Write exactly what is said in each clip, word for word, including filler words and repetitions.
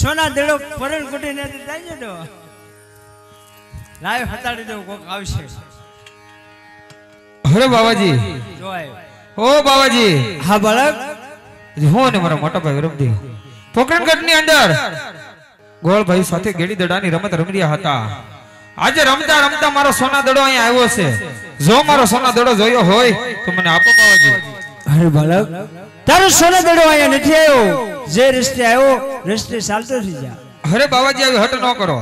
સોના દેડો પરણ કુટી ને જાય દો લાઈવ હતાડી દો કોક આવશે. હરે બાવાજી જોય ઓ બાવાજી. હા બાળક જો ને મારા મોટા ભાઈ રામદેવ પોકરણગઢ ની અંદર ગોળભાઈ સાથે ગેડી દડાની રમત રમી રહ્યા હતા. આજે રમતા રમતા મારો સોના દેડો અહીં આવ્યો છે. જો મારો સોના દેડો જોયો હોય તો મને આપો બાવાજી. હરે બાળક તારો સોના દેડો અહીંયા નથી આવ્યો. જે રસ્તે આવ્યો રસ્તે ચાલતો થઈ જા. હરે બાવાજી આવી હટ ન કરો.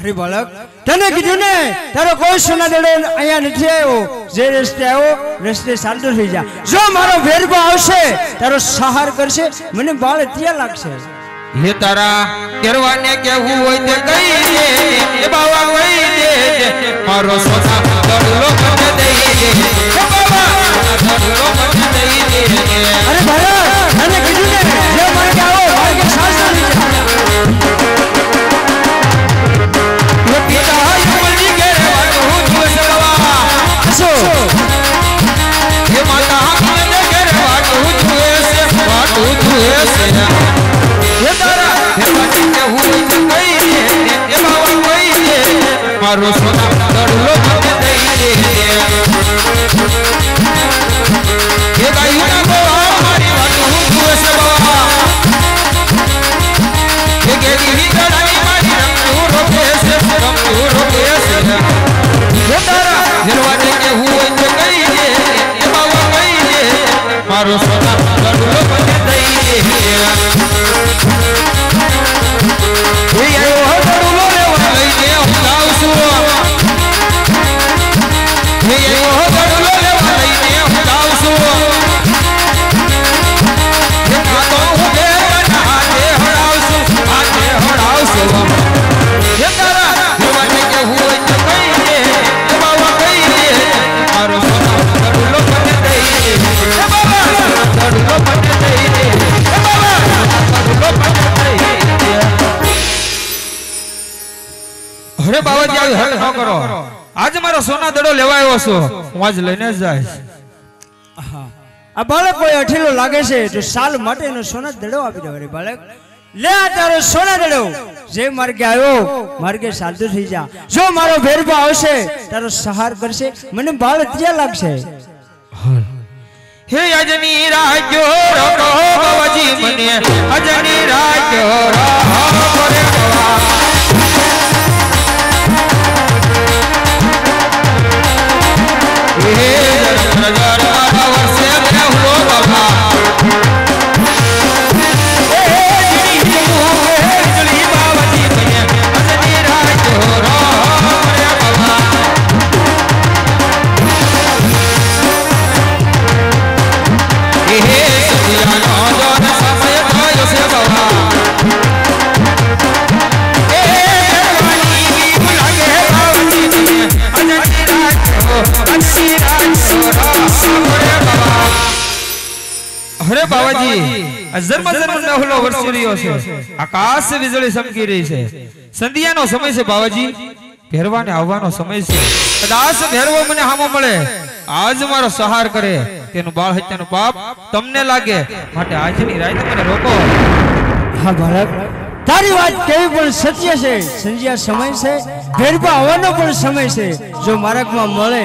હરે બાળક તને કીધું ને તારો કોઈ સોના દેડો અહીંયા નથી આવ્યો. જે રસ્તે આવ્યો રસ્તે ચાલતો થઈ જા. જો મારો વેરગો આવશે તારો સહાર કરશે મને બાળ ત્યાં લાગશે. હે તારા કેરવાને કેવું હોય તે કહી દે. એ બાવા કહી દે મારો સોના દેડો મને દઈ દે. હે બાવા સોના દેડો મને દઈ દે. અરે બાળક તને કીધું ને મારો સોના દેડો મને દઈ દે. હે ગાયના ગોવા મારી વાત હું જુએ છે બાવા. હે ગેડી દડાની મારી રમ હું રોકે છે રમ હું રોકે છે. હે તારા જલવાને કે હું એ કહી દે. હે બાવા કહી દે મારો સોના દેડો મને દઈ દે. હે આયો સોના દેડો લેવા આવ્યો છો હું આજ લઈને જાય. આ બાળક કોઈ અઠેલો લાગે છે તો સાલ માટેનો સોના દેડો આપી દો. રે બાળક લે આ તારો સોના દેડો. જે માર્ગે આવ્યો માર્ગે સાધુ થઈ જા. જો મારો ભેરબો આવશે તારો સહાર કરશે મને બાળ ત્યાં લાગશે. હે અજની રાજો રો બાવાજી મને અજની રાજો રો. હરે બાવાજી અઝરમાં ઝરમાં નહલો વરસી રહ્યો છે. આકાશ વીજળી ચમકી રહી છે. સંધ્યાનો સમય છે બાવાજી. ભેરવાને આવવાનો સમય છે. કદાચ ભેરવો મને હામો મળે આજ મારો સહાર કરે તેનું બાળ હત્યાનો પાપ તમને લાગે માટે આજની રાત મને રોકો. હા બાળક તારી વાત કેવી પણ સત્ય છે. સંધ્યા સમય છે ભેરવા આવવાનો પણ સમય છે. જો માર્ગમાં મળે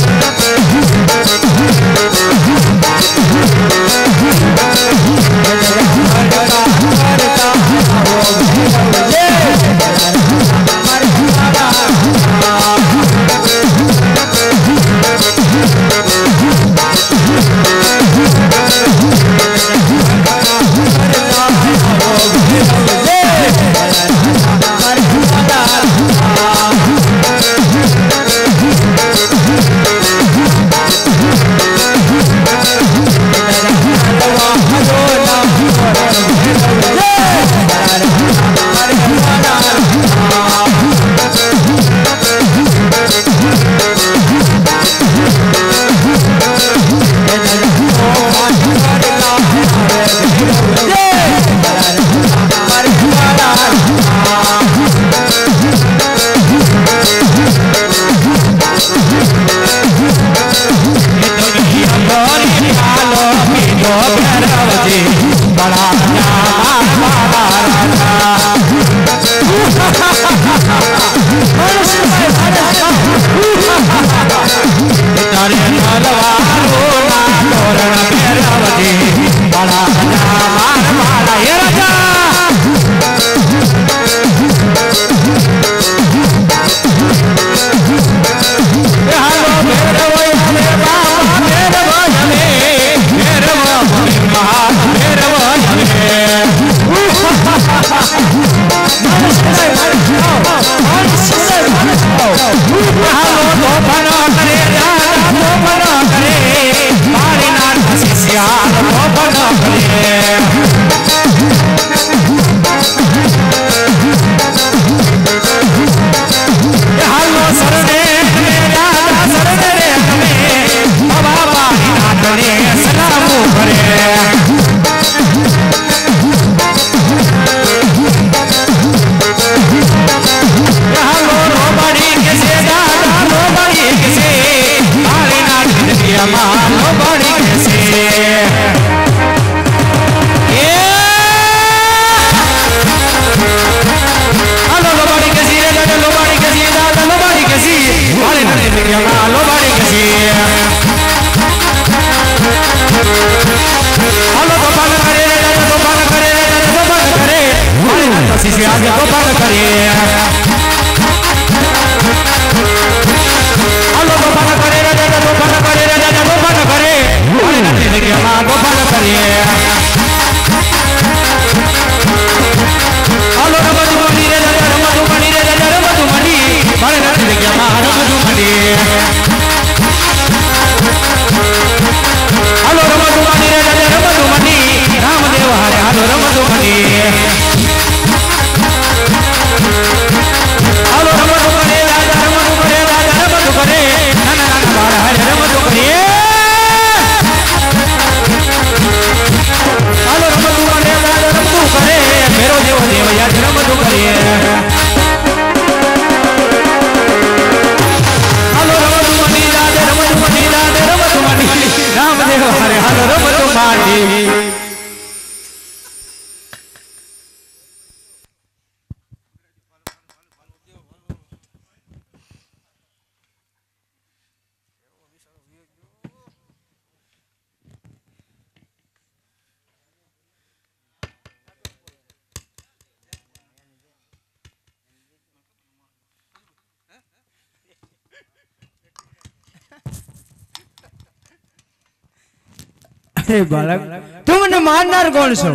तुमने मारनार कौन सो?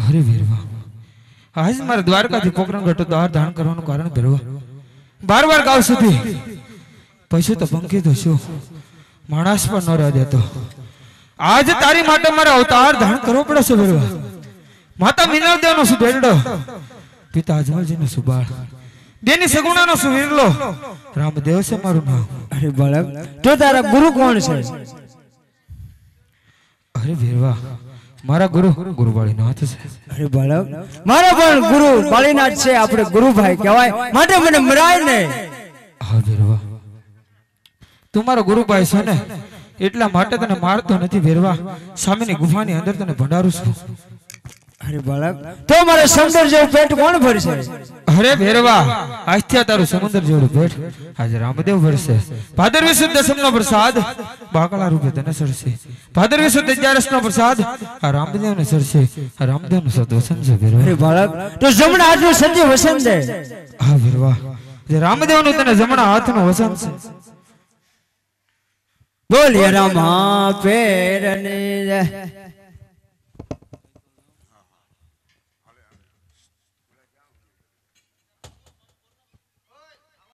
अरे वीरवा, आज मार द्वारका थी पोकरण घटो दार धारण करवानो कारण वीरवा बार बार गाव सुधी पशु तपंकित होशो मानस पर न रह जातो। आज तारी माटे मारा अवतार धारण करवो पड़े छे वीरवा। माता मीनादेव नो सुबेडो, पिता अजमल जी नो सुबाळ, देनी सगुणा नो सुवीरलो रामदेव से मारू नाम। अरे बालक, तो तारा गुरु कौन से? अरे वीरवा, मारा गुरु गुरु बाळीनाथ से। अरे बालक, मारा पण गुरु बाळीनाथ से, आपरे गुरु भाई कहवाय, माटे मने मराय ने। हां वीरवा, तुम्हारो गुरु भाई छे ने એટલા માટે તને મારતો નથી વીરવા। સામેની ગુફાની અંદર તને ભંડારું છું। अरे बालक, तो मारे समुद्र जो पेट कौन भरसे? अरे भेरवा, आज त्या तारू समुद्र जो पेट आज रामदेव भरसे। भादरवी सुद दशम नो प्रसाद बाकला रूपे तने सरसे। भादरवी सुद ग्यारह नो प्रसाद आ रामदेव ने सरसे। आ रामदेव नो सदवसन से भेरवा। अरे बालक, तो जमणा हाथ नो सत्य वसन दे। हां भेरवा, जे रामदेव नो तने जमणा हाथ नो वसन से। बोलिए रामा पेरने